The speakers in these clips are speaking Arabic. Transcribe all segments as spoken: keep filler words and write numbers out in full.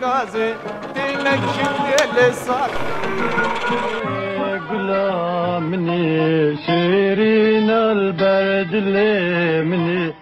الغازي ديلك شفت اللي صار قلا مني شيرين البرد اللي مني.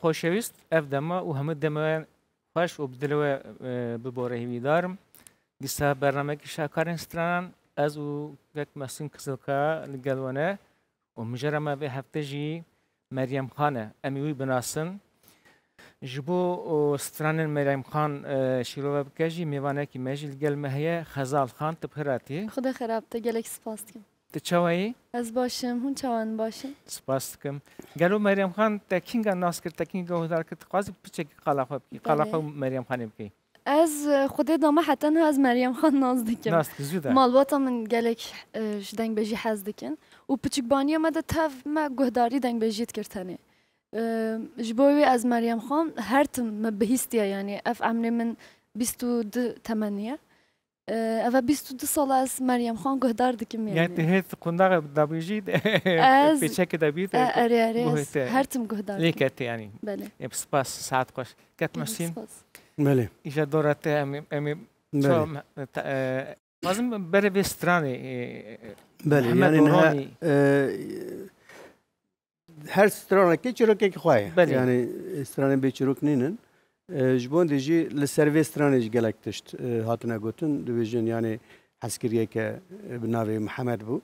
خوشویست اف دما و همه دما خوش و بدلو بباره هیوی دارم گیسا برنامه که شاکارین ستران از او یک مسین کسلکا لگلوانه و مجرمه به هفته جی مریم خانه امیوی بناسن جبو ستران مریم خان شیروه بکه جی میوانه که میجی لگلمه هیه خزال خان تبخیراتی خدا خراب تا گلک سپاس کم تچوایی؟ از باشم، هون چوان باشم. سپاس کم. گلو مریم خان تکینگا ناس کرد، تکینگا هزار کرد. قاضی بچه قلافه بکی، قلافه مریم خانی بکی. از خودی دامه حتی نه از مریم خان ناز دکن. ناز کزیده. مالباتا من گلک شدنگ بجی حز دکن. و پچک بانی آمده تف ما گهداری دنگ بجیت کردنه. جبوی از مریم خان هر تم مبهیستیه یعنی. اف عمر من بیست و دو تمنیه. اوه بیست و دو سال از مریم خان گهدار دکم یعنی یعنی هیت قنداغ دبیجید پیچک دبید اره اره هر تم گهدار دکم لیکت یعنی بله سپاس ساعت خوش کت محسین بله ایجا دورت امی امی لازم بره به سترانی بله یعنی هر سترانه که چروکه که خواهی یعنی سترانه به چروک نینن جبون دیجی لسرویس ترانش گلک تشت هاتنا گوتن دویژن یعنی حسکریه که بناوی محمد بو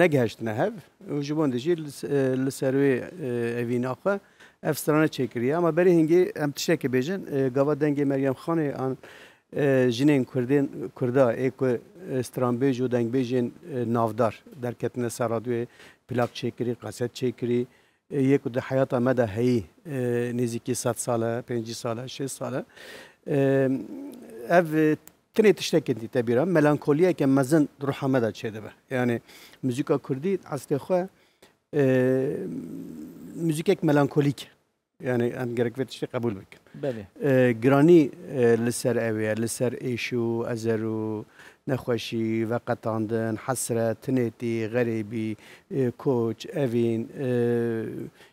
نگهشت نهب جبون دیجی لسروی اوی ناخه اف ترانه چکریه اما بری هنگی ام تشک بیژن گاوا دنگی مریم خانی آن جنین کردین کردا ایکو استران بیج و دنگ بیژن نافدار در کتنه سرادوی پلاک چکری قصد چکری یک در حیات مدى هایی نزدیکی صد ساله، پنجی ساله، شش ساله او تنه تشتکندی تبیرم، ملانکولیه که مزن روحا مدى چیده به یعنی موزیکا کردی اصلی خواه موزیک یک ملانکولیک یعنی هم گرک ویتشتی قبول بکن بله گرانی لسر اویه، لسر ایشو، ازرو نخوشی و قطاندن، حسرت، تنیتی، غریبی، کوچ، اوین،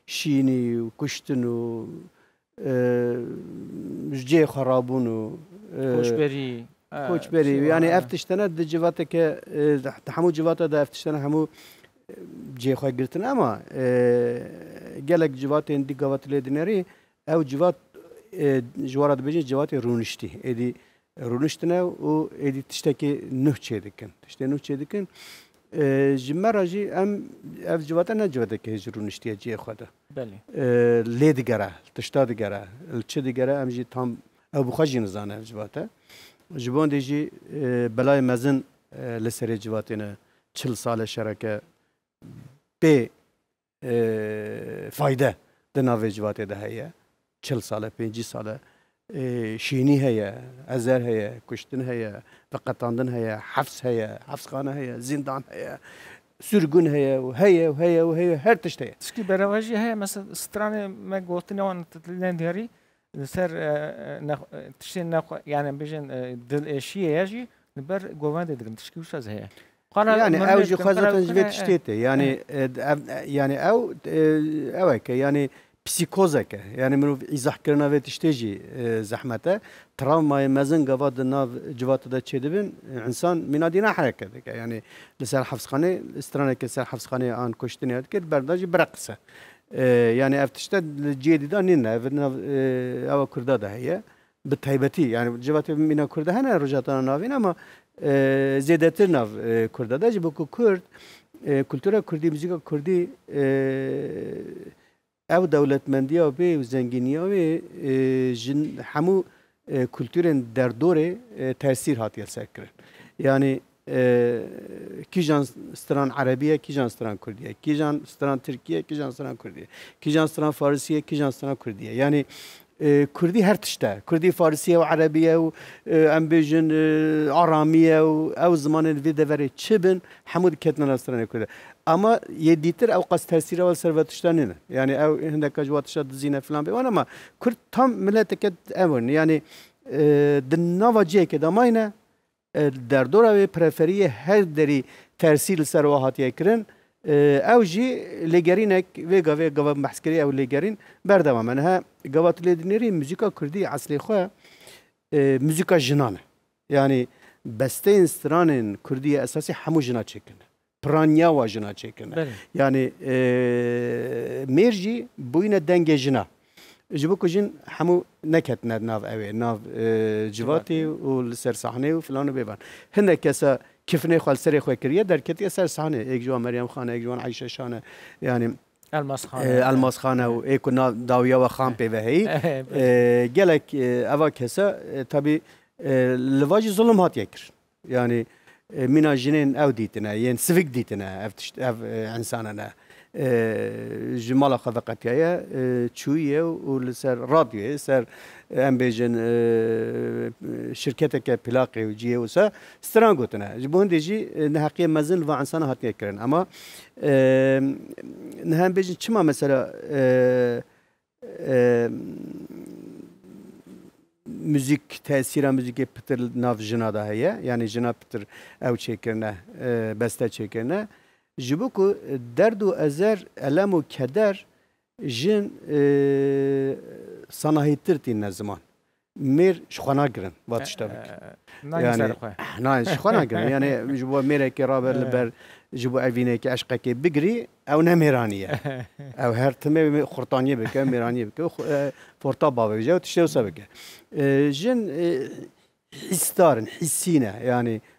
شینی و کشتن و جه خرابون و کوچبری کوچبری یعنی افتشتنه ده جواته که همو جواته ده افتشتنه همو جه خواه گرتن اما گلک جواته اندی گواته لیدنری او جوات جوارات بجن جواته رونشتی ایدی رونشتنه و ایدی تشتکی نه چه دکن تشتی نه چه دکن جمراجی ام اف جواتا نه جواتا که هیچ رونشتیه جیه خدا بله لیدگره تشتا دگره چه دگره ام جی تام او بخواجی نزانه اف جواتا جبان دیجی بلای مزن لسر جواتی نه چل سال شرکه به فایده دناوی جواتی ده هیه چل ساله پنجی ساله شینی هیا، ازر هیا، کشتن هیا، بقتاندن هیا، حفظ هیا، حفظخانه هیا، زندان هیا، سرگون هیا و هیا و هیا و هیا هر تشت هیا. اسکی برواجی هیا مثلا ستران مگوتن آن تلندیاری سر تشت نخ یعنی بیشتر دل اشیه یجی نبر گویند دکم تشکیوش از هیا. یعنی اوج خواهد انجام تشته یعنی یعنی او اوه که یعنی پسیکوزه که یعنی منو ایزاح کردن و تشتیجی زحمته تراومای مزن قواد ناف جوات داد چه دبین انسان منادی نحرکه که یعنی لسر حفظخانه استرانه که لسر حفظخانه آن کشتنی هد کرد برداشی برقصه یعنی افتشته جدیدان نینه اوه کرده ده هیه بتهيبتي يعني جوات من كرد هنا رجعتنا نافين أما زيادتر ناف كرد ده جبوكو كرد كولتورا كردی موسیقی کردی او دولتمندی او به زنگینی او جن همو کولتورن در دوره تاثیر هاتی سر کرد یعنی کی جان ستران عربیه کی جان ستران کردیه کی جان ستران ترکیه کی جان ستران کردیه کی جان ستران فارسیه کی جان ستران کردیه یعنی کردی هر تشته کردی فارسیه و عربیه و امبیژن آرامیه و او زمان ویده وره چه بین حمود کتنا نسترانه کرده اما یه دیتر او قصد تاثیره و سروتشته نینه یعنی او هندکا جواتشته دزینه فلان بیوانه اما کرد تام ملت کت امون یعنی در نواجیه که داماینه در دوره پرفریه هر دری ترسیل سرواهاتیه کرن او جي لجارينك ويجا ويجا محسكري او لجارين بردوا منها جوات الدنيري موسيقى كردي عصري خويا موسيقى جنانه يعني بستين سترانين كردية اساسي حمو جنا تشكن برانيا وجنا تشكن يعني ميرجي بوينه دنجي جنا جبوكو جن حمو نكت ناف اوي ناف جواتي والسر صحني وفلان وبيبان هنا كسا كيفني خال سري خوي كريه در كتي سر صحنه ايك جوان مريم خانه ايك جوان عائشه شانه يعني الماس خانه الماس خانه وايك نا داويه وخام بي وهي جلك اوا كسا تبي لواج ظلم هات يكر يعني منا جنين او ديتنا ين سفك ديتنا انساننا جمال خذقتيا تشويه ولسر راديو سر امبيجن شركتك بلاقي وجيه وسا سترانغوتنا جبون ديجي نحقي مازن وانسان هاتني كرن اما نها امبيجن تشما مثلا موسيقى تأثيرها موسيقى بتر ناف جنادا هي يعني جناب بتر او تشيكرنا بستا تشيكرنا جبوكو درد و ازر الم و كدر جن صناهيتر تين زمان مير شخونا قرن واتشتا بك يعني ناين شخونا قرن يعني جبو ميركي رابر لبر جبو عفينيكي عشقكي بقري او نميرانية او هرتمي خرطانية بك ميرانية بك فورطابا بجا وتشتوسا بك جن حستارن حسينا يعني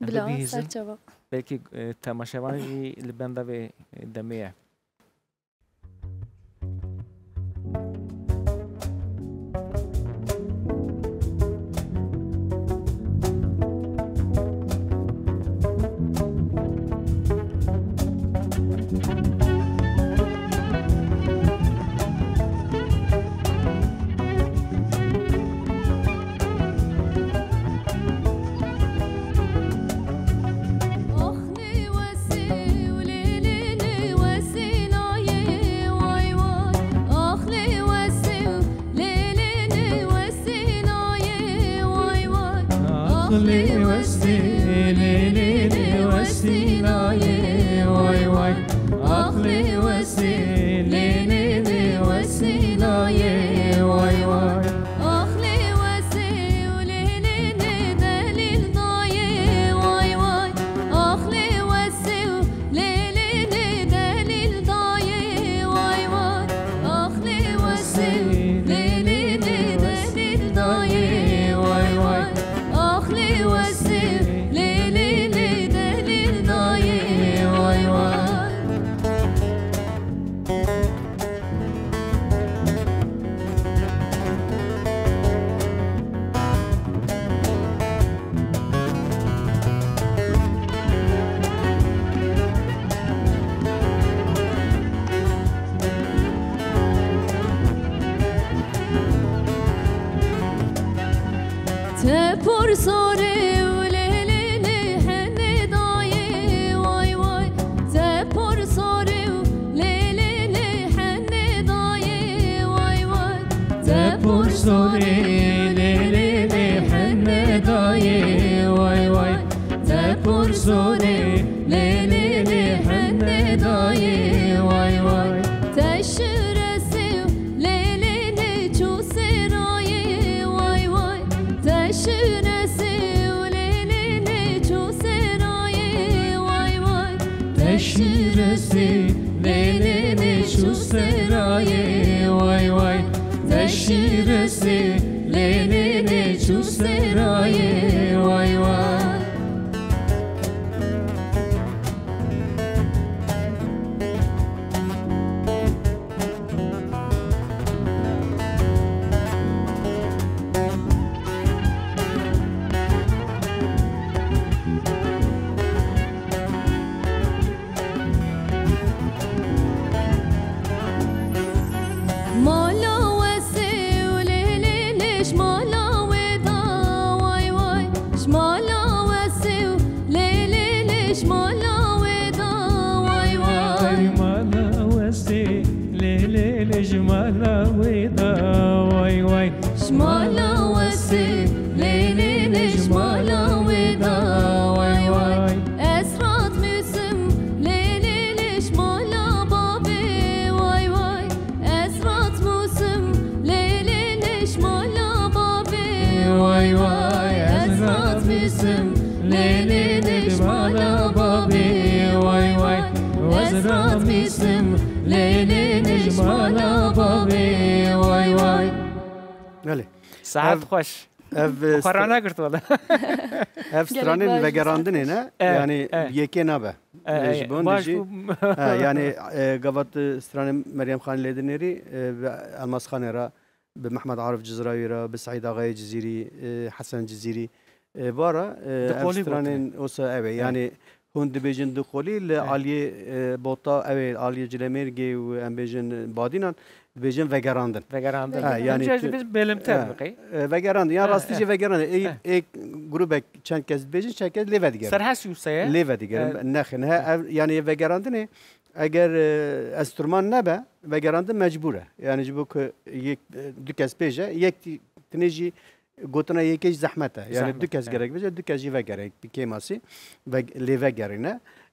بلا سرچوا بلکی تماشاوانی لبنده و دمیه Por sobre سوري ليلي لي حني داي واي واي تشرسي ليلي لي تشوسي راي واي واي تشرسي ليلي لي تشوسي راي واي واي تشرسي ليلي لي تشوسي راي واي واي تشرسي ليلي لي تشوسي راي واي واي ساعات خوش خورانه کرد ولی افسرانی وگراندن نه یعنی یکی نبه لجبوندی یعنی قبض افسرانی مريم خان لدنیری الماس خان را به محمد عارف جزیری را به سعید آقای جزیری حسن جزیری باره افسرانی اوسا اوه یعنی هند بیجن دخولی ل عالی بوتا اوه عالی جلمرگی و ام بیجن بادینان بیشتر وگراندن. وگراندن. یعنی بیشتر بقی. وگراندن. یعنی راستیج وگراندن. یک گروه چند کس بیشتر چند کس لیو دیگر. سرحسیوسه. لیو دیگر. نخنه. یعنی وگراندنه. اگر استرمان نبا وگراندن مجبوره. یعنی چون که یک دو کس بیشه یک تنجی گوتنا یکیش زحمته. یعنی دو کس گرگ بیشه دو کسی وگرگ بیکیماسی و لیو وگرینه.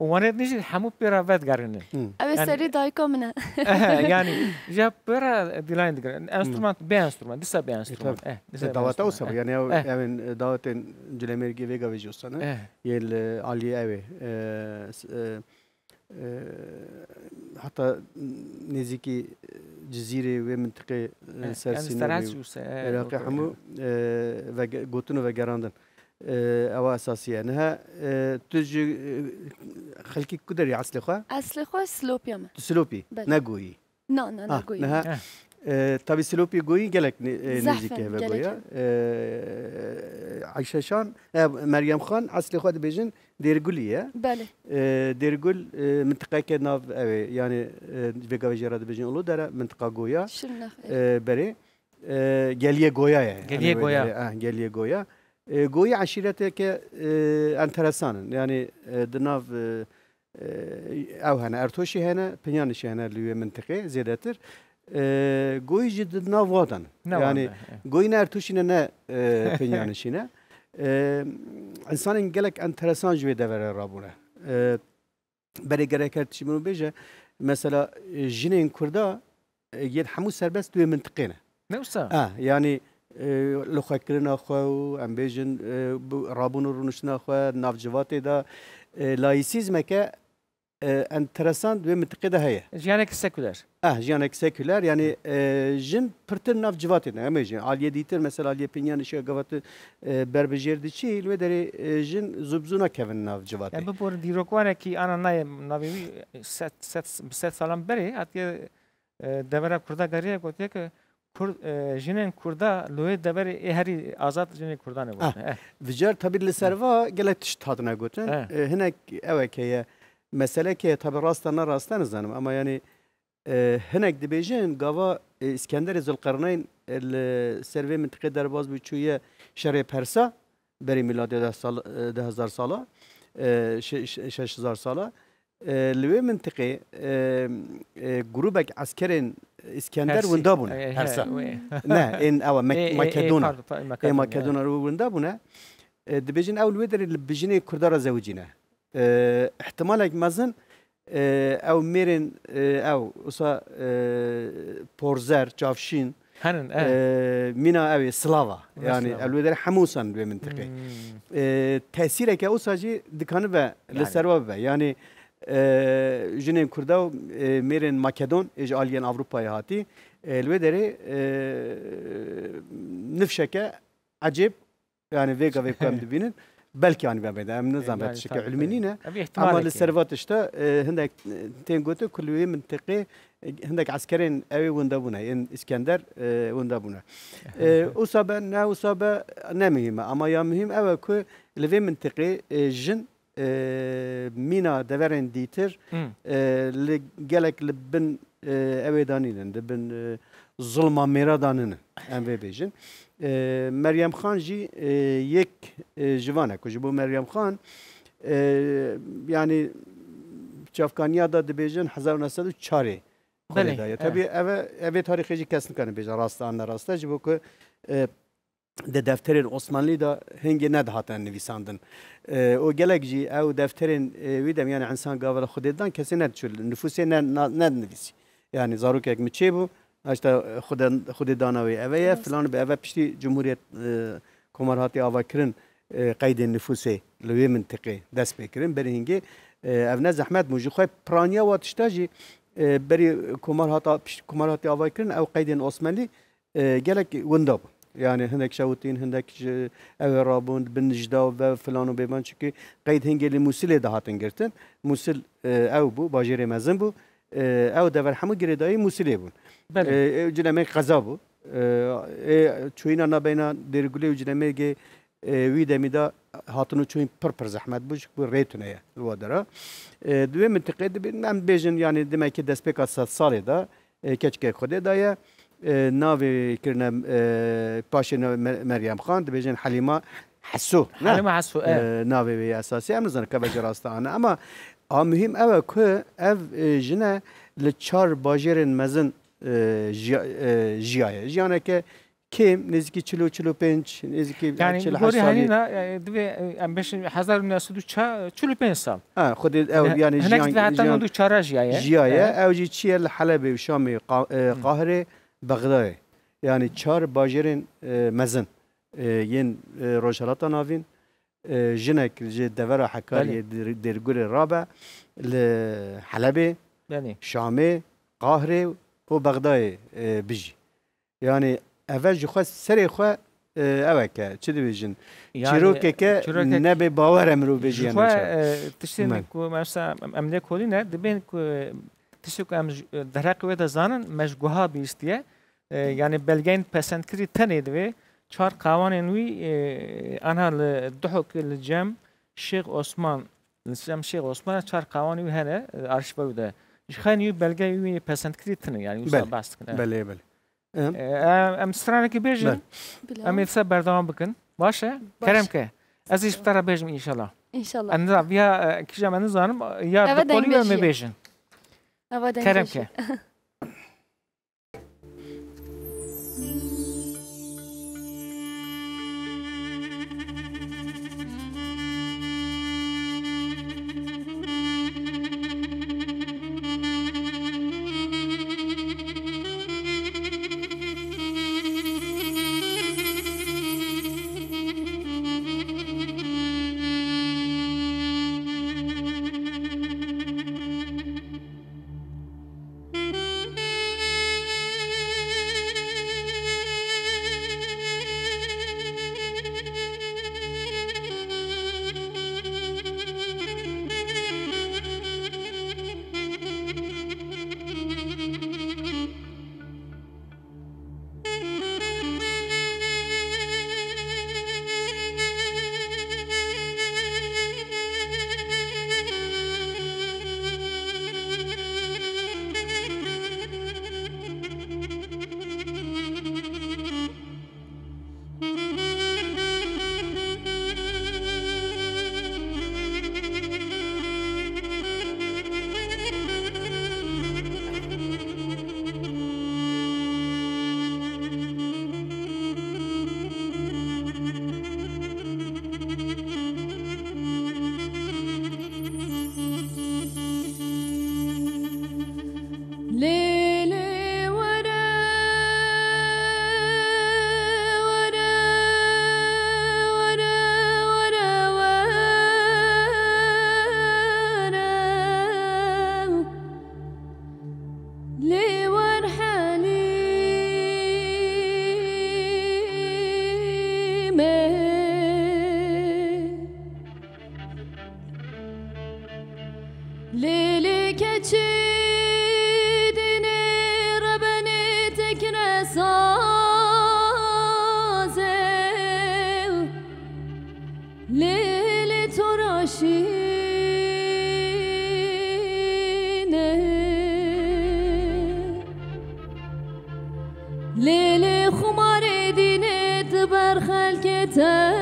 وانه نجيد حمو بيرا بيت قرنه. أبي سريد هايكمنا. يعني جاب بيرا ديلاين دقرن أسترمان بأسترمان ديسا بأسترمان. إيه. دعوات أوسب يعني أمين دعوات جلميرجي فيجا فيجوسنا. يل علي أبي حتى نزيكي جزيرة ومنطقة سرسينة. سرسيوسة. العراق حمو وقطنو وقراندن. أو أساسية أنها تجي خلكي كدري عسل خا عسل خا سلوبي ما سلوبي نجوي نا نا نجوي نها تبي سلوبي جوي قالك نزيك هبجويا عيشة شان مريم خان عسل خا تبيجن ديرقولية بله ديرقول منطقة كنا يعني بيجا بجراد بيجن ولو درا منطقة جويا شلنا بري جالية جويا يعني جالية جويا آه جالية جويا گویی عشیرته که انترسانن یعنی دناف آوهانه ارتوشی هنر پنجانشی هنر لیو منطقه زیادتر گویی جد دناف وادن یعنی گویی نه ارتوشی نه پنجانشی نه انسان اینگلک انترسان جوی دوباره رابونه برای گرایشی منو بیه مثلا جنین کردا یه حموس سربست توی منطقه نه نوسا آه یعنی لخوکرنا خو، امبیشن رابون رو نشنا خو، نافجواتی دا لایسیز مکه انترسان دوی منطقه ده هیه. جیانک سکولر. آه جیانک سکولر یعنی جن پرتر نافجواتی نه امبیشن. عالیه دیتر مثلا عالیه پنیانشی اگوات بربجیر دیچی لوی داری جن زبزونا که ون نافجواتی. ام بپر دیروکوانه کی آن نای ناویی سه سه سه سالان بره اتیه دبیرا کرده گریه گوییه که جنین کردا لوی دبیر هری آزاد جنین کردانه بوده. وجر تبدیل لسروا گلک تشتاد نگوتن. هنگ اوه که یه مسئله که تبدیل راست نه راست نزنم. اما یعنی هناك دبيجين قوا اسكندر ذو القرنين السروي منطقه درباز بچويه شري پرسا بري ميلادي ده سال ده ساله شش هزار ساله لوي منطقه جروبك عسكرين اسكندر وندابون پرسا نه ان او ماكدونا اي ماكدونا وندابونه دبيجين او الويدر اللي بجيني كردار زوجينا احتمالك مازن او ميرن او وصا بورزر جافشين هنن اه مينا اوي سلاوا يعني الويدر حموسن بمنطقه تاثيرك اوساجي دكانبه لسروبه يعني جنين كرداو ميرن ماكدون اجالين اوروبا هاتي الويدر نفشكه عجيب يعني فيجا فيكم دبينن بلكي يعني بعد أم نظام هالشكل علمينا أما للسيرفات اشتا هندك تنقوتو كل يوم منطقة هندك عسكرين أوي وندابونا إن إسكندر وندابونا أصابة نا أصابة نا مهم أما يا مهم أول كل لفي منطقة جن مينا دفرن ديتر لجالك لبن أوي دانينا لبن ظلمة ميرا دانينا أم بيجن مريم خان جي يك جوانا كجبو مريم خان يعني شافكانيا دا دبيجن ألف وتسعمية وأربعة بله طبي اوا اوا تاريخي جي كاسن كان بيجا راستان راستا جبو كو ده دفتر العثماني دا هنجي ند هاتن نويساندن او جلك جي او دفترين ويدم يعني انسان قابل خديدان كسند شو نفوسي ند نويسي يعني زاروكك متشيبو اشتا خود خود دانوي اوي فلان به اوي بشتي جمهوريت كمرهاتي اواكرن قيد النفوس لوي منطقه داس بكرن برينجي ابنا زحمت موجي خو برانيا واتشتاجي بري كمرهاتا كمرهاتي اواكرن او قيد العثماني جالك ونداب يعني هناك شاوتين هناك اوي رابون بن جدا فلان بيبان شكي قيد هنجي لموسل دهاتن جرتن موسل او بو باجيري مازن بو او دبر حمو گریدای موسیلی بون جنمه قضا بو چوینا نبینا درگولی جنمه گه وی دمیدا هاتونو چوین پر پر زحمت بو شکو ریتونه الوادرا دوی منطقه من بیجن یعنی دمکی دسپیک سات سالی دا کچکه خودی دایه ناوی کرنه پاش مریم خان دبیجن حلیمه حسو حلیمه حسو ناوی اساسی ام نزن که بجه راستانه اما مهم اوه که او جنه لچار باجرن مزن جیایه جیانه که کم نزدیکی چلو چلو پنج نزدیکی چلو هشت سالی یعنی دوی امبش هزار و نهصد و چلو پنج سال خود او یعنی جیان هنک حتی نو دو چاره جیایه جیایه او جی چیه لحلب و شام قاهره بغداد یعنی چار باجرن مزن ین روشالاتا ناوین جنك دفرة حكاية درجول الرابع لحلبة شامي قاهرة وبغداد بيجي يعني أول جخوا سري خوا أوكا كده بيجن شروكة ك نبي باور أمرو بيجي أنا تشتين كو مثلا أملاك هولينا دبين كو تشتين كو أم درك وده زانن مش جوها بيستيه يعني بلجين بسنت كري تاني دوي چهار قوانین وی آنها دحک الجم شیخ عثمان الجم شیخ عثمان چهار قوانین وی هنر آرش بوده. چخانی بلگه وی پسند کردن یعنی اون باست کنه. بله بله. ام استرانه کی بیشتر؟ ام افسر برداوم بکن. باشه. کرم که. از این بطور بیشتر انشالله. انشالله. اندرا بیا کجا من زنم یا دکولی و میبیشن. کرم که. Thank you. ليلي خمار ديني تبر خلك تحلي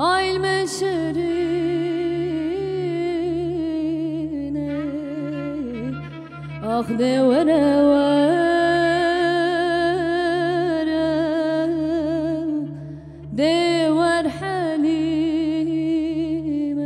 آي المشريني أخذي ورا ورا دي ور حليم.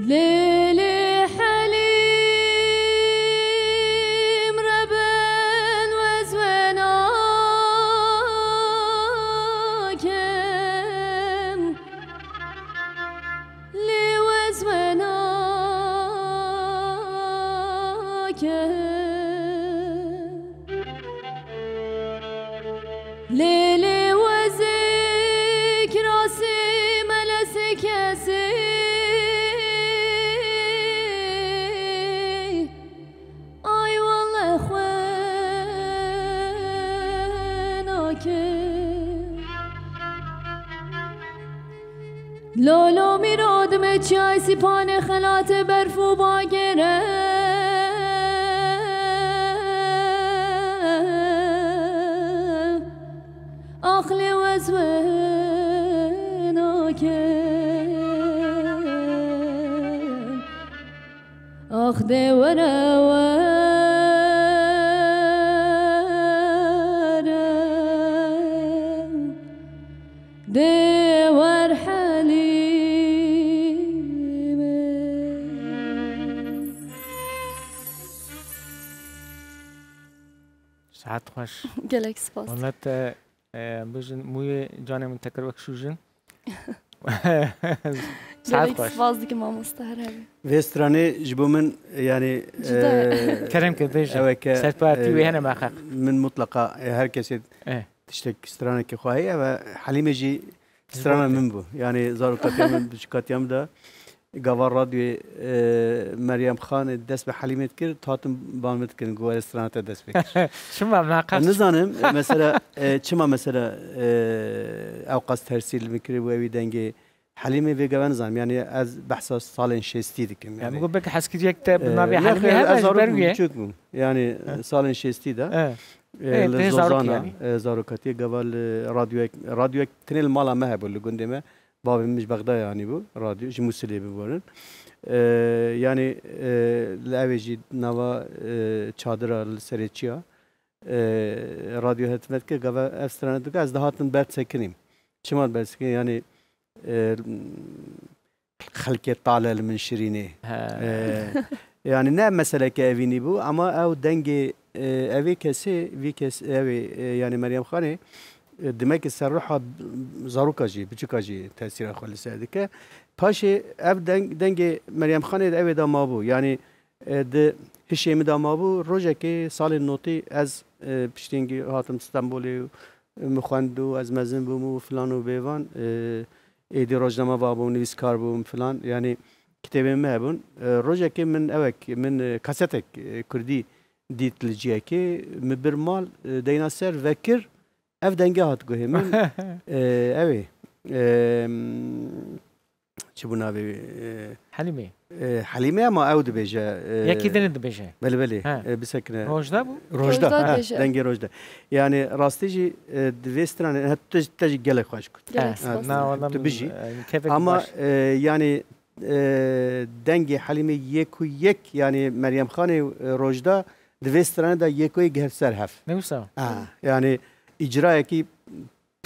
ليلي حليم ربن وزوناكم لي وزوناكم ليلي وزيك راسي ملسك ياسي لولو میراد می چای سیپان خلات برف و با گرم آخلی وزوه ناکم آخ ده وره وره ده ور حلی. ساعت خوش. گلک سپاس. مملت بچن موی جانم تکر وقت شوژن. ساعت خوش. سپاس دیگه ما مستهره. ویسترانی جبومن یعنی. کرم که بیش. سر پاتی وی هنر مخک. من مطلقا هر کسی تشتک استرانه که خواهیه و حالی میجی استرانه من بو. یعنی زارو کاتیام بچکاتیام دا. قوار راديو مريم خان دست به حلیمت کرد تاتم بانمت کردن گوار استرانت دست بکش شما معقد نزانم مثلا چما مثلا اوقات ترسیل میکری و اوی دنگی حلیمه به گوان نزانم یعنی از بحث سال شصتی دکم یعنی میگم بک حسکی یک تب ما به حلیمه هر برویه یعنی سال شصتی ده لزوزانه زاروکاتی قوار رادیو رادیو تنل مالا مهبل لگندمه بابي مش بغداد يعني بو راديو جي موسيلي ببورن يعني الأوجي نوا تشادرا السريتشيا راديو هتمت كي قبل أسترانة دوكا أزدهاتن برد سكنيم شمال برد سكنيم يعني خلكي طالع من شريني يعني نعم مسألة كأفيني بو أما أو دنجي أفي كسي في كس أفي يعني مريم خاني دمك السرحة زاروكا جي بتشكا جي تأثير أخوال السادك باشي أب دنج دنج مريم خان ده أبي دا مابو يعني ده هشيم دا مابو رجع كي سال النوتي أز بشتينجي هاتم اسطنبولي مخاندو أز مزنبو مو فلان وبيفان إيدي رجع ما بابو نيس كاربو فلان يعني كتابين مهبون رجع كي من أوك من كاساتك كردي ديت الجي كي مبرمال ديناصر فكر اف دنگه هات گوه من اوه چه بنابه حلیمه حليمه ما أود بيجا ياكي دند بيجا بلي بلي بسكنه روجدا بو روجدا دنگي روجدا يعني راستيجي ديستران هتج تج گله خوش كنت نا والله بيجي اما يعني دنگي حليمه يك ويك يعني مريم خان روجدا ديستران دا يك ويك هفسر هف نوسا اه يعني اجراء كي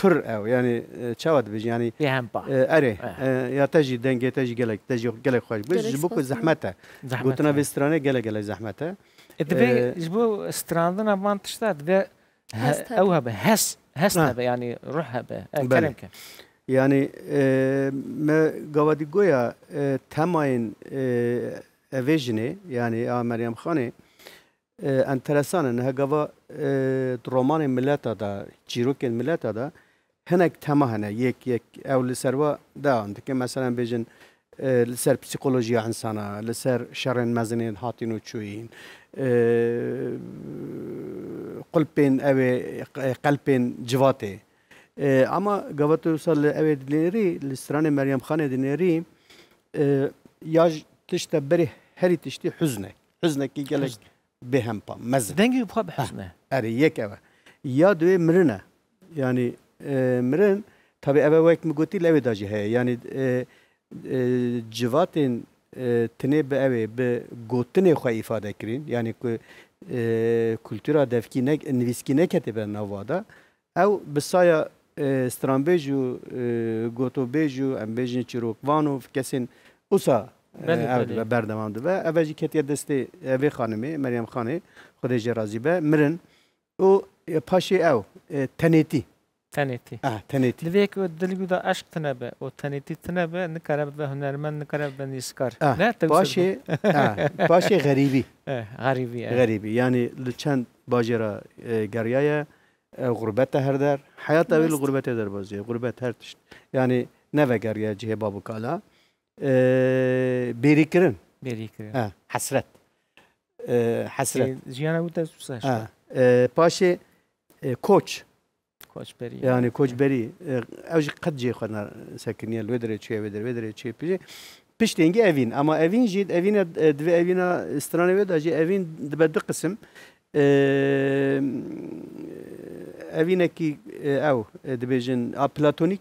پر او يعني چاوت بيجي يعني اره يا تجي دنگه تجي گله تجي گله خوش بيجي بوكو زحمته گوتنا في سترانه گله گله زحمته ادبي جبو ستراندنا ما تشتات به اوها به هس هسنا به يعني روحها به كلامك يعني ما قوادي گويا تماين اويجني يعني مريم خاني انترسان انها قوا رومان ملتا دا جيروك ملتا دا هناك تما هنا يك يك او لسروا دا عندك مثلا بيجن لسر بسيكولوجيا انسانا لسر شرن مزنين هاتين وتشوين قلبين او قلبين جواتي اما قوا توصل او دينيري لسران مريم خان دينيري ياج تشتبري هري تشتي حزنك حزنك كي قالك بهم با مزن دنگی بخواب حسنه اره یک اوه یا دوی مرنه یعنی مرن طبی اوه ویک مگوتی لوی داجی هی یعنی جواتین تنه به اوه به گوتنه خواه افاده کرین یعنی که کلتورا دفکی نک نویسکی نکتی به نواده او بسایا سترانبیج و گوتوبیج و امبیجن چیروکوان و کسین اوسا بردمان دو و اوه جی کتیه دسته اوه خانمه مریم خانه خود جرازی به مرن و پاشی او تنیتی تنیتی اه تنیتی دوی که دلگو دا عشق تنبه و تنیتی تنبه نکاره به هنرمند نکاره به نیسکار پاشی پاشی غریبی غریبی غریبی یعنی لچند باجرا گریه غربت هر در حیات اویل غربت در بازی غربت هر تشت یعنی نوه گریه جه بابو کالا بيري كرن بيري كرن اه حسرت آه حسرت جيانا وتا اه, آه باشي آه كوتش كوتش بري يعني كوتش بري اوج قد جي خنا ساكنيه الودري تشي ودري ودري تشي بيجي بيشتينجي افين اما افين جيد افين دفي افين استراني ودا جي افين دبد قسم افين كي او دبيجن ا بلاتونيك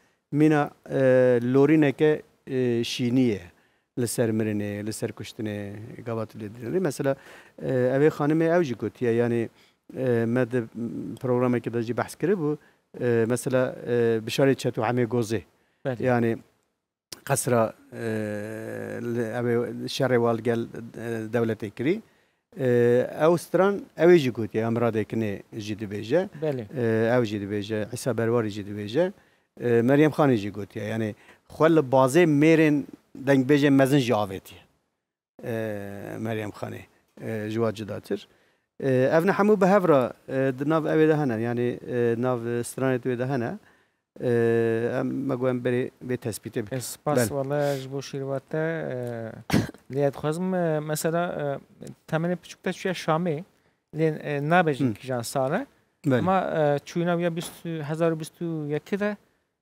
من لورينك شينيه لسر مرنه لسر كشتنه قبات لدري مثلا ابي خانم اوجي كوت يعني مد برنامج كده جي بحث كربو مثلا بشاري تشتو عمي غوزي يعني قصر ابي شري والقل دوله كري اوستران اوجي كوت يا امرادك ني جي دبيجه اوجي دبيجه حساب برواري جي دبيجه مريم خان جي قلت يعني خل بازي ميرن دنگ بيجي مزن جاوتي مريم خان جواد جداتر افنا حمو بهفرا ناف اوي هنا يعني ناف سترانت وي هنا ام ماغوم بري بتثبيت بس والله جبو شيرواته لياد خزم مثلا ثمانية بچوكتا شويه شامي لين نابجي كجان ساره ما چوينا ويا ألفين وواحد وعشرين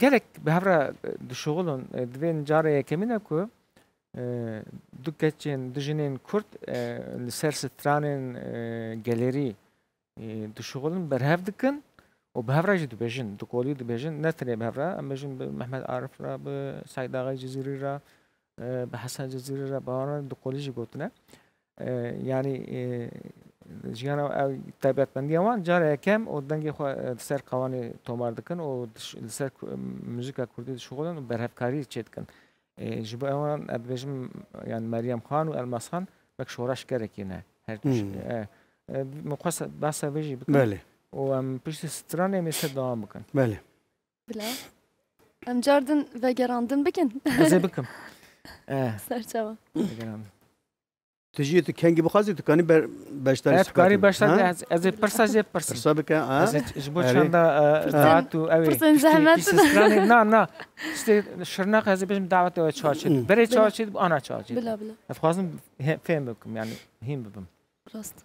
جالك بهفرة شغلهم دوين جارية كمينة كو دو كاتشين دو جنين كرد لسر سترانين جاليري دو شغلهم برهف دكن وبهفرة جي دو بيجن دو قولي دو بيجن نتري بهفرة أم بيجن بمحمد عارف را بسعيد آغاي جزيري را بحسن جزيري را بهارا دو قولي جي قوتنا یعنی جیان او تابعت بندی آوان جاره کم و دنگی خود سر قوانین تومار دکن و سر موسیقی کردی شغلن و برهفکاری چید کن. جب آوان ادبیم یعنی مریم خان و الماس خان بک شورش کرکی نه. هر چی مقصد بحث ویجی بکن. بله. و ام پیش سترانه میشه دام بکن. بله. بله. ام جاردن و گراندن بکن. ازی بکم. سرچاو. تجيت كانجي بخازي تكاني باشتري تكاني باشتري از برساج برساج حسابك اه جبت شندا دعوت اوي زحمتنا لا لا شرناق هذه باش دعوت اوي تشارشيت بري تشارشيت انا تشارشيت بلا بلا خاصهم فهمكم يعني هم بهم راست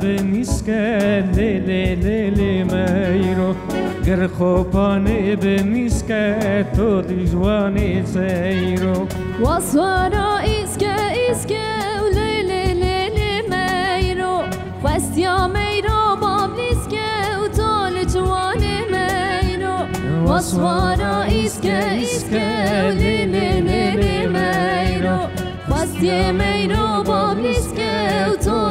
بنسکه لیلی لیلی میرو گر خوبانه بنسکه تو دیجوانی سیرو واسوارا اسکه اسکه لیلی لیلی میرو خواستیا میرو بابنسکه و تو لجوانی میرو واسوارا اسکه اسکه لیلی لیلی میرو خواستیا میرو بابنسکه و تو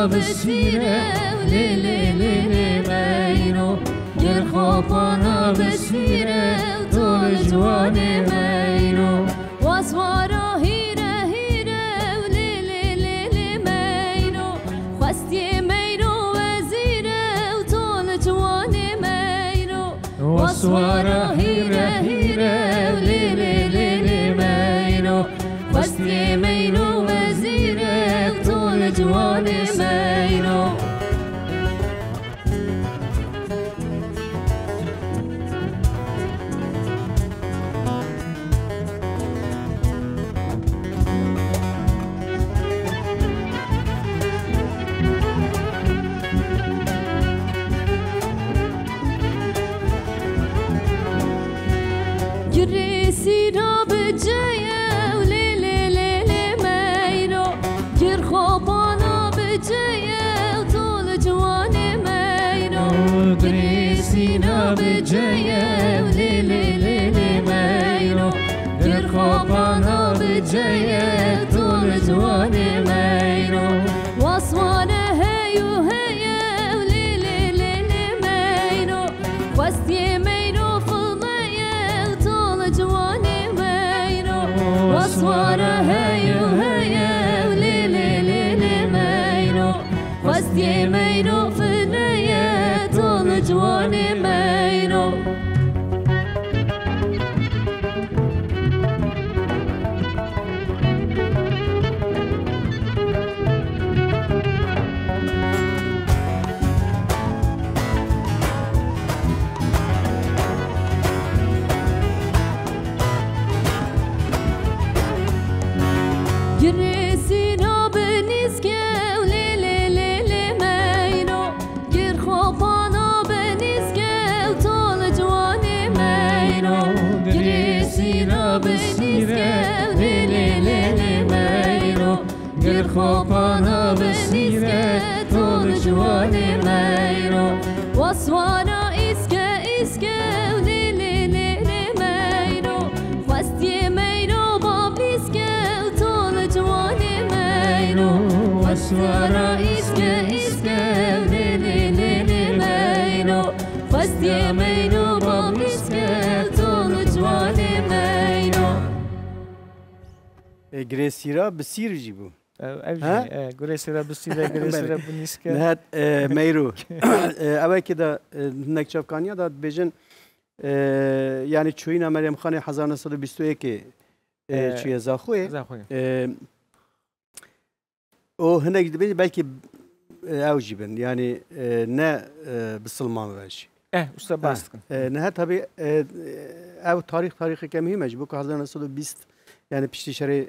بسیره لی لی لی لی میرو گر خوابانه بسیره تو جوانه میرو واسوارا هیره هیره لی لی لی لی میرو خواستی میرو وزیره تو جوانه میرو واسوارا هیره هیره لی لی لی لی میرو خواستی میرو وزیره تو جوانه میرو بجاية ولي لي لي لي مايرو غير خوفانا بجاية طول جواني مايرو واسوانا هاي وهايا ولي لي لي لي مايرو خواستي مايرو في المايا طول جواني مايرو واسوانا هاي وهايا ولي لي لي لي مايرو خواستي مايرو في المايا طول جواني مايرو خوبانا بسیره تو جوانی میرو واسوانا اسکه اسکه لی لی لی لی میرو خواستیم میرو با بیسکه تو جوانی میرو واسوانا اسکه اسکه جريسيرا بسير جيبو ها جريسيرا بسير جريسيرا بنيسكا نهاد ميرو أوي كده هناك شاف كانيا ده بيجن يعني تشوينا مريم خان ألف نصل بستوي كي تشوي زاخوي أو هناك بيجي بلكي أوجبن يعني نا بالسلمان راجي إيه أستاذ باستكن نهاد تبي أو تاريخ تاريخ كمية مجبوك ألف نصل بست يعني بشتى شري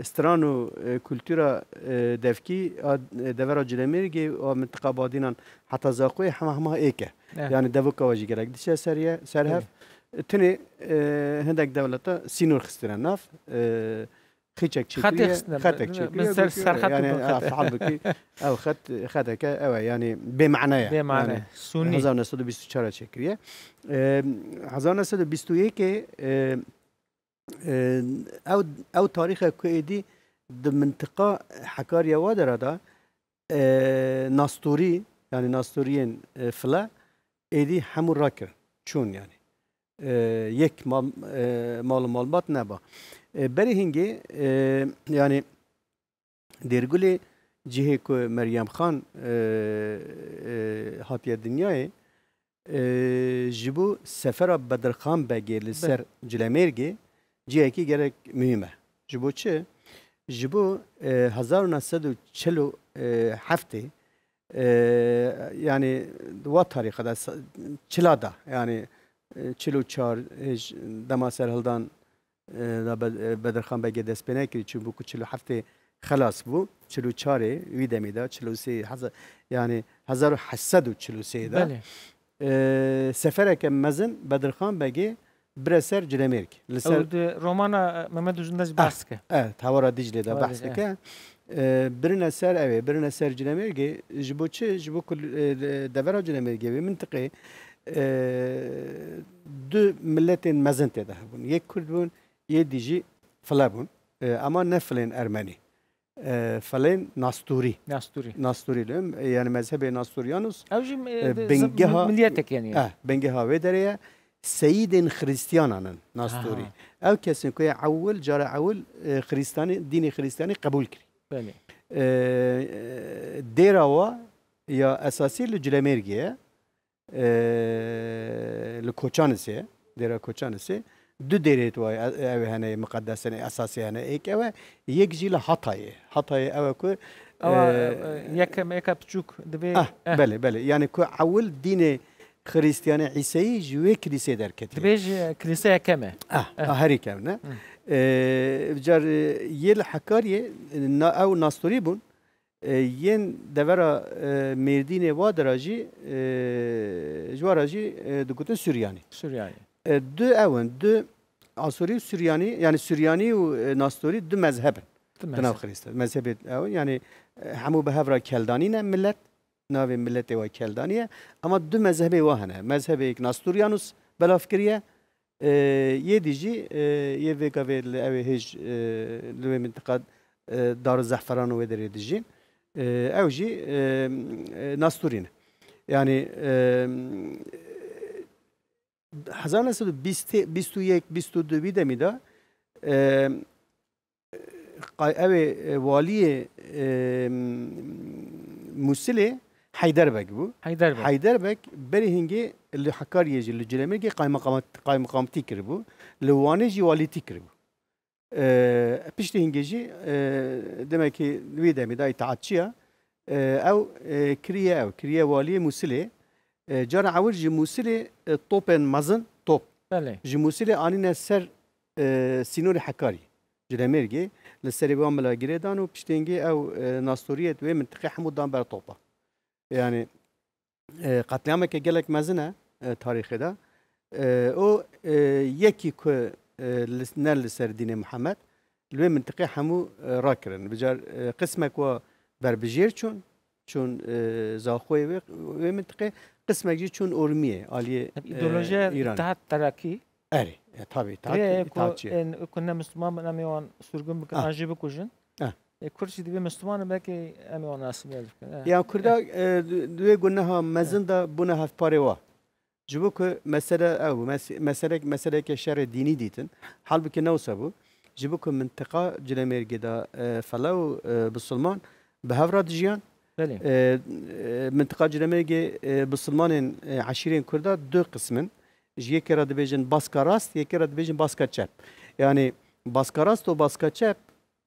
استرانو كولتورا دفكي دفرا جلميرجي ومنطقة بادينا حتى زاقوي حماهما ايكه يعني دفوكا واجي كراك ديشا سريه سرهف تني هندك دولتا سينور خستران ناف خيتشك تشيكري خاتك تشيكري يعني صحابك او خت خاتك او يعني بمعنى بمعنى سني ألف وتسعمية وأربعة وعشرين تشيكري ألف وتسعمية وواحد وأربعين او او تاريخ كويدي منطقه حكاريا ودردا ناستوري يعني ناستوريين فلا ايدي حمر راكر شون يعني يك مال معلومات نبا برهنجي يعني ديرغولي جهيكو مريم خان هاتيا دنياي جبو سفر بدر خان باجي لسر جلميرجي جيكي جرك مهمه جبو تشي جبو ألف وتسعمية وسبعة وأربعين يعني دو تاريخ هذا تشلادا يعني تشلو تشار دماسر هلدان بدر خان بگه دست بنا کری چون بو چلو هفته خلاص بو چلو چاره وی دمیده چلو سه یعنی ألف وسبعمية وثلاثة وأربعين دا سفره که مزن بدر خان بگه برسر جلميرك لسر رومانا محمد جندج بحث که اه تاورا دجله دا بحث که برنا سر اوی برنا سر جلميرك جبو چه جبو کل دورا جلميرك به منطقه دو ملتين مزن تده بون یک کرد بون يديجي فلابون اما نفلين ارمني فلين ناستوري ناستوري ناستوري لهم يعني مذهب ناستوريانوس بنجها مليتك يعني اه بنجها ودريه سيد خريستيانا ناستوري او كاسن كوي عول جار عول خريستاني ديني خريستاني قبول كري بله ديراوا يا اساسي لجلميرجيه لكوتشانسي ديرا كوتشانسي دو ديريت واي او هنا مقدس اساسي هنا ايك او يجي لحطاي حطاي او كو ياك ميك اب تشوك دبي بلي بلي يعني كو عول دين خريستياني عيسي جوي كنيسه دركت دبي كنيسه كما اه هاري كما جار يل حكاري او ناستوريبون ين دبره ميردين وادراجي جواراجي دكوت سورياني سورياني دو اون دو اسوري وسورياني يعني سورياني وناستوري دو مذهب تناو خريست مذهب اون يعني همو بهفرا كلداني ملت ناوي ملت و كلدانيه اما دو مذهب وهنا مذهب ناستوريانوس بلا فكريه يديجي يفيكا اوي هيج لو منطقه دار الزعفران ودريدجين اوجي ناستورين يعني حزانه سد ألف وتسعمية وواحد وعشرين بدمدا قاي اوي والي موسلي حيدربك بو حيدربك حيدربك برهنجي اللي حكار يجي اللي جلميرجي قاي مقامات قاي مقامتي كربو لواني جي والي تكربو بيشتي هنجيجي دما كي نويدا ميداي تعطشيا او كريا او كريا والي موسلي جانا عور جي موسلي توبن مازن توب جي موسلي انينا سر سينور حكاري جداميرجي للسريبان ملا جريدان وبشتينجي او ناستوريه توي منطقه حمودان بر توبا يعني قتليامه كي جالك مازنه تاريخ ده او يكي كو نال لسر دين محمد لوي منطقه حمو راكرن بجار قسمك و بربجير چون چون زاخوي وي منطقه قسمك جي چون اورميه علي ايدولوجي تاع تراكي اري طبي تاع تاع كنا مسلمان اميون سرغم بك اجيب كوجن كرسي دبي مسلمان بك اميون اسمي يا كردا دوي قلناها مزندا بنا هف باريوا جبوك مسألة أو مسألة مسألة كشر ديني ديتن حالبك نوصبو جبوك منطقة جلمير جدا فلو بالسلمان بهفراد جيان منطقة جلمير جدا بالسلمان عشرين كردا دو قسمن جي كرا دبيجن باسكا راست جي كرا دبيجن باسكا تشاب يعني باسكا راست و باسكا تشاب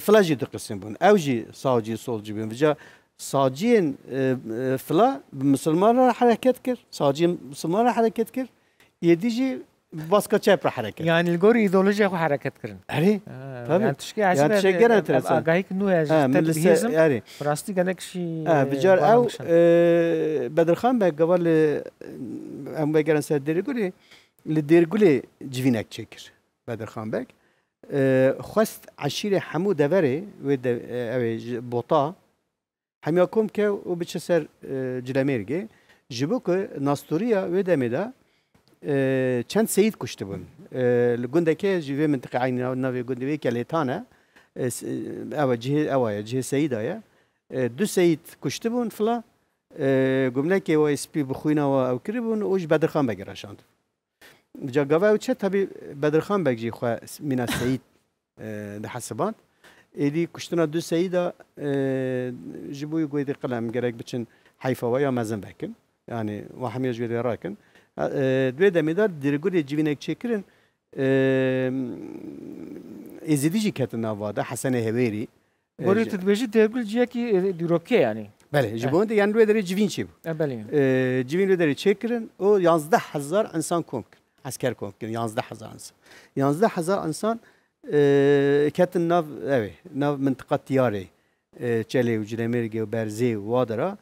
فلاجي دو قسم بون اوجي صاجي صولجي بون بجا صاجين فلا مسلمان راه حركات كر صاجين مسلمان راه حركات كر يديجي باسكا تشاب راه حركات يعني الجوري ايديولوجيا خو حركات كرن اري يعني تشكي عشان يعني تشكي نو يعني راستي قالك شي بجا او بدر خان بقى قبل ام بقى راه سدري قولي لديرغولي جفينك تشكر بدر خان بك خست عشيره حمو دبري و بوطا حمياكم كا وبتشسر جلاميرجي جبوك ناستوريا و دمدا چند سيد كشتبون الجندكي جيفي منطقه عيننا نافي جندوي كاليتانا او جهه او جهه سيدايا دو سيد كشتبون فلا جملكي و اس بي بخوينا او كربون وج بدر خان بغراشاند بجا قباو تشا تبي بدر خان بكجي خو من السيد ده حسبات اللي كشتنا دو سيده جيبو يقول قلم قراك بتشن حيفا ويا مازن باكن يعني وحميه جويري راكن دو دمدار ديرغولي جيفينك تشكرن ازيديجي كاتنا وادا حسن هويري قولي تدبيجي ديرغول جيكي ديروكي يعني بله جبون دي يعني دو جيفين شيب بله جيفين دو تشكرن او يازده هزار انسان كومك عسكر كومكن يازده هزار انسان يازده هزار انسان كاتن ناف اوي ناف منطقه تياري تشالي وجريميرجي وبرزي وادرا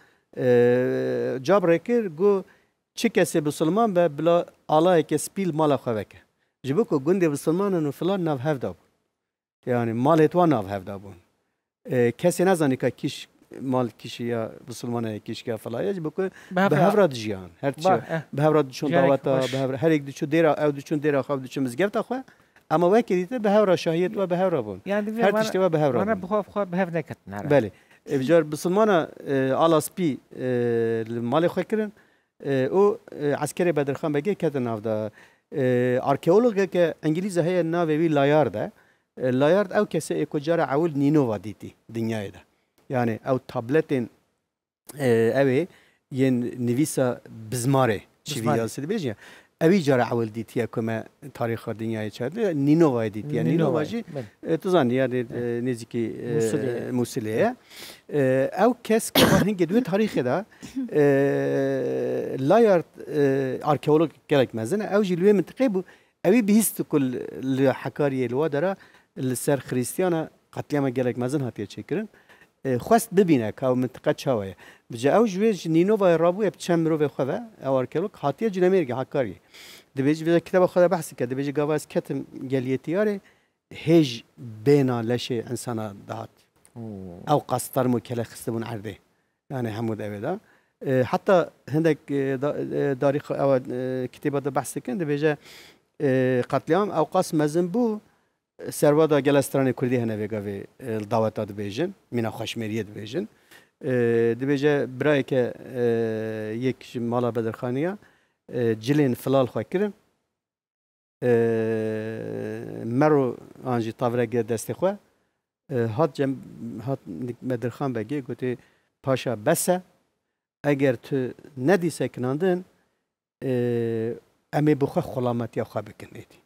جابريكر جو تشيكاسي بسلمان بلا الاي كسبيل مالا خوك جبوكو غندي بسلمان انه فلان ناف هفداب يعني مال اتوان ناف هفدابون كاسي نازانيكا كيش مال كيشيا بسلمانه كيشكا فلايا جبوكو بهفراد جيان هرتشي بهفراد شون دعواتا بهفر هر یک دچو دیرا او دچون دیرا خو دچو مزگفتا خو اما وکیدته بهورا شاهیت و بهورا بون هرتشته و بهورا انا بخوف خو بهف نکت نره بله بجار بسلمانه الاسپی مال خو کرن او عسكري بدرخان بگه کتن افدا ارکئولوگ که انگلیزه هي ناوی لایارد لایارد او کس اکوجار عول نینووا دیتی دنیای ده يعني او تابلتين اوي ين نيفيسا بزماري شيفياس دبيجيا اوي جار عول ديتيا كما تاريخ الدنيا يشاد نينوفا ديتيا نينوفاجي تزان يعني نيزكي موسليه او كاس كمان جدول تاريخ ده لاير اركيولوج كلك مازن او جلوي منتقيبو اوي بهست كل الحكاريه الوادره السر خريستيانا قتليما كلك مازن هاتيا تشكرن خواست ببینه که منطقه چاوه بجا او جویج نینووای رابوی بچم رو به خواه او ارکلوک حاطیه جنمیرگی حکاری دبیج ویژه کتاب خدا بحث کرد دبیج گواز کتم گلیتیاره هیج بینا لشه انسانا دهات او قاستر مو کله خستبون عرده یعنی حمود اویدا حتی هندک داری او کتابه دا بحث کن دبیج قتلیام او قاس مزن بو سرودا گلسترانی کردی هنویگا به دعوتات بیجن مینا خوشمیریت بیجن دیبیجه برای که یک مالا بدرخانیا جلین فلال خواکریم مرو آنچه تفرقه دست خوا هات جم هات بدرخان بگی گویی پاشا بسه اگر تو ندی سکنندن امی بخو خلامتی خوا بکنیدی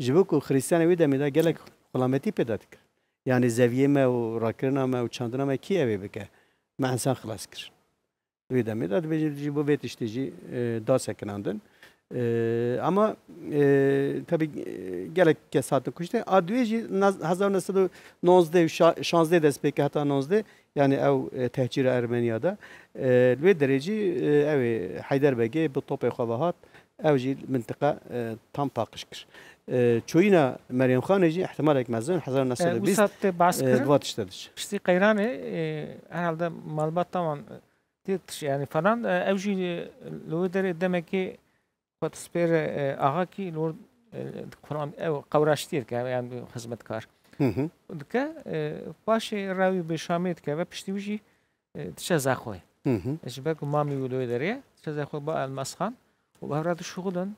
جبوك الخريستان ويدا مدا قالك خلامتي بداتك يعني زاوية ما وراكرنا ما وشاندنا ما كي أبي بك ما إنسان خلاص كر ويدا مدا بيجي جيبو بيتش تيجي داسة كناندن أما تبي قالك كساتو كشتة أدويجي هزار نسدو نوزده شانزده دست بك حتى نوزده يعني أو تهجير أرمينيا دا لدرجة أوي حيدر بيجي بالطوب خواهات أو جي منطقة تام باقش كر چوینا مریم خان جی احتمال یک مزون هزار نسل بیست دواتش دادش. شتی قیرانه هنالدا معلومات تمام دیتش یعنی فران اوجی لودر دمکی پاتسپر آقا کی لود خرام قورشتیر که یعنی خدمت کار. دکه پاشه روی به شامیت که و پشتی وجی چه زخوی. اشبه که مامی ولودریه چه زخوی با المسخان و به هرات شغلن.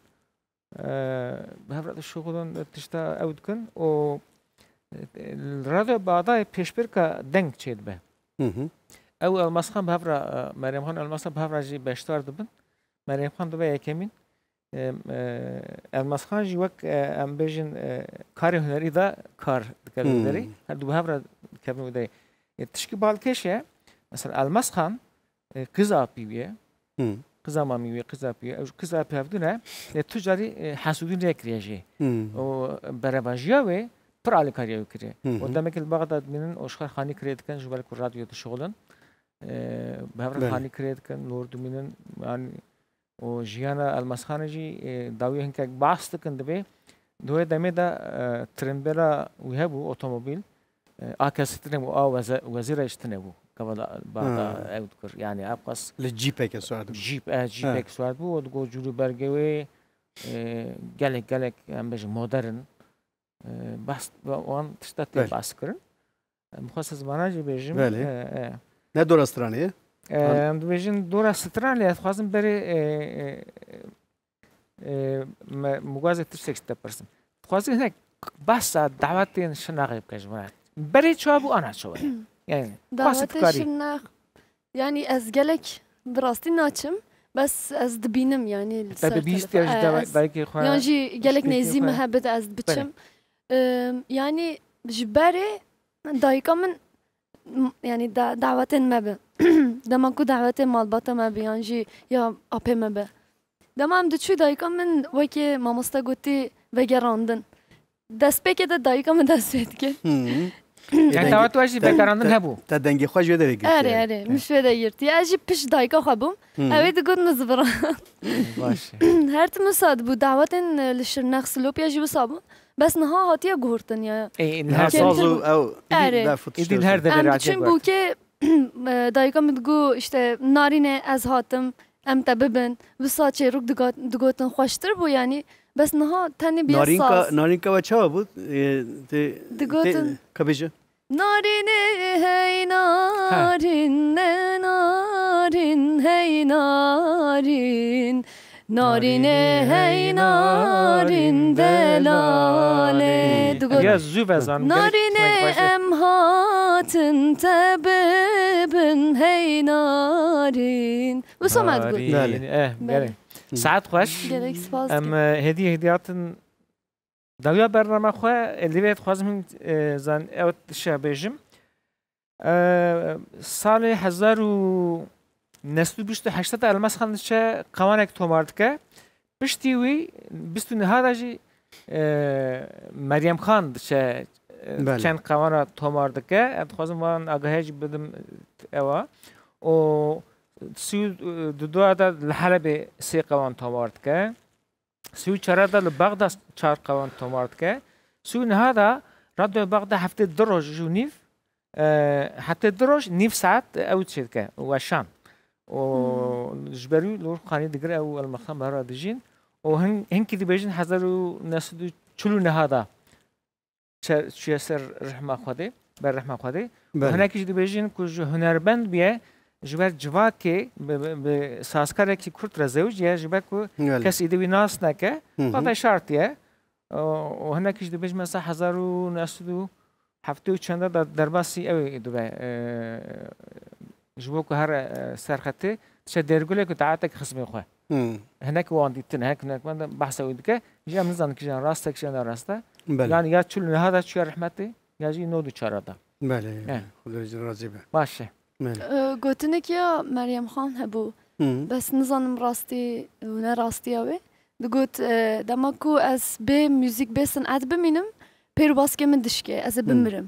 بهرات الشغل تشتا أودكن و الرادع بعضها بيشبرك دنك شيد به أو المسخن بهرة مريم خان المسخن بهرة جي بشتار دبن مريم خان دبي كمين المسخن جي وك أم بيجن كاري هنري دا كار كهنري هادو بهرة كابنو ده تشكي بالكشة مثلا المسخن قزا بيبيه قزاما میوه قزابی، از قزابی هفتونه تجاری حسودی نکریه جی، و برابرجیاوی پرال کاریو کریه. و دامه کل بغداد میان اشکار خانی کرد کن جوال کرد رادیو تشغلن، به هر خانی کرد کن لورد میان، و جیانا المسخانه جی داوی هنگام باست کند به دوی دامه دا ترنبلا ویه بو اتومبیل آکستن و آو وزیرشتن بو. كمان بعدا أذكر يعني أبقص للجيب هيك سواد جيب آه جيب هيك سواد بو وتقول جورو برجوي قالك قالك عم بيجي مودرن بس وان تشتتي باسكر مخصص مناجي بيجي ندور استرانية عم بيجين دور استرانية خاصن بري مجازة تشتت برسم خاصن هيك بس دعواتين شناغيب كجماعة بري شو أبو أنا شو يعني دعوتشنا يعني أزجلك دراستي ناتشم بس أزد بينم يعني تدبيست يعني دايكي خان يعني جي جلك نزيم هبت أزد بتشم يعني جباري دايكا من يعني دا دعوتين ما به دم أكو دعوتين مالبطة ما به يعني جي يا أبي ما به دم أم دشوا دايكا من وكي ما مستقوتي وجراندن دسبة كده دايكا من دسبة كده يعني توات واجي بكراندن هبو تدنجي خوش وده يجي أري أري مش وده يرتي أجي بيش دايكا خبوم أبيت قدر نزبران هرت مساد بو دعوتن للشرناخ سلوب يجي بصابون بس نها هاتيا جهورتن يا إيه نها صازو أو أري إدي الهر ده براتي أنا بوكي دايكا متجو إشته نارينه أز هاتم أم تببن بصات شيء رك دقات دقاتن خوشتر بو يعني بس نه تنی بیست سال نارینکا و چه بود؟ دقت کبیج نارینه هی نارینه نارینه هی نارین نارینه هی نارین دلاله دقت نارینه امهاتن تببن هی نارین و سمت گل ساعت خوش. ام هدیه هدیاتن داویا برنامه خواه لیبیت خواستم زن اوت شبیم سال هزار و نسل بیست و هشتاد المسخان چه قوانین تومارد که بیشتری وی بیست و نه درجی مریم خان چه چند قوانین تومارد که ات خواستم وان آگاهی بدم اوه و سيو دو عدد الحلب سي قوان تومارد كه سيو چار عدد البغداد چار قوان تومارد كه سيو نهادا رادو بغداد هفته دروج جونيف هفته دروج نيف ساعت اوت شد كه وشان و جبرو لور قاني دقر او المخام بهرا دجين و هن هن كي دي بيجن هزار و نسد چلو نهادا چه سر رحمت خواده بر رحمت خواده. هنگامیش دیبیجین کج هنرمند بیه جبر جواد که به سازکاره کی کرد رزوجیه جبر کو کسی دیوی ناس نکه وقتا شرطیه. هنگامیش دیبیج مثلا هزار و نصدو هفته چنده در باسی اوی دوبه جبر که هر سرخته تشه درگله که تعاطی خصمی خواه. هناك وانديتن هناك هناك من بحثه ويدك جاء من زمان كجان راسته كجان راسته يعني يا تقول هذا شيء رحمتي يا جي نودو شاردا بله خلوه جن رازيبه ماشي قلتنك يا مريم خان هبو بس نظام راستي ونا راستي أوي دقت دمكو أس بي موسيقى بس نعد بمنم بير باسكي من دشكي أس بمرم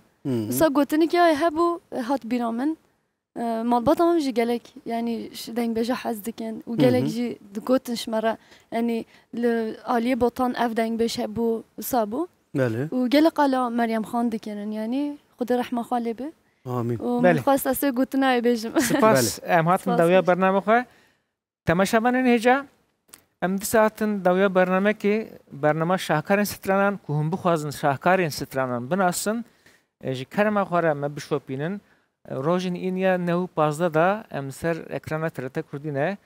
صار قلتنك يا هبو هات بيرامن مالبا تمام جي قالك يعني شدين بجا حزدكن وقالك جي دقوتنش مرة يعني لآلية بطان أفدين بشابو صابو وقالك على مريم خان دكن يعني خد رحمة خالي به آمين ومن خاص أسوي قوتنا بجم سباس أم هاتن دويا برنامجها تماشا من هجا أم دساتن دويا برنامج كي برنامج شاهكارين سترانان كهم بخوازن شاهكارين سترانان بناسن جي كرما خورا ما بشوبينن روجن اینیا نهو پازده دا امسر اکرانه ترته کردینه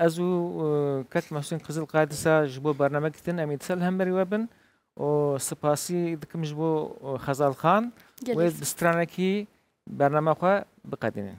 از او کت محسن قزل قادسه جبو برنامه کتن امید سل هم بری وبن و سپاسی دکم جبو خزال خان و بسترانه کی برنامه خواه بقدینه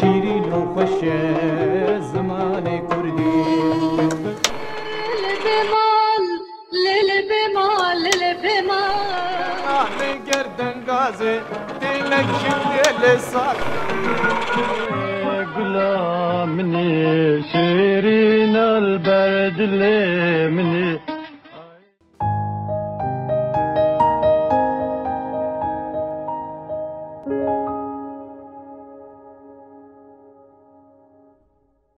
شیرین و خوش زمان کردی. لبمال لبمال لبمال اهل گردن گازه دلک شد لسان غلام شیرین البرد ل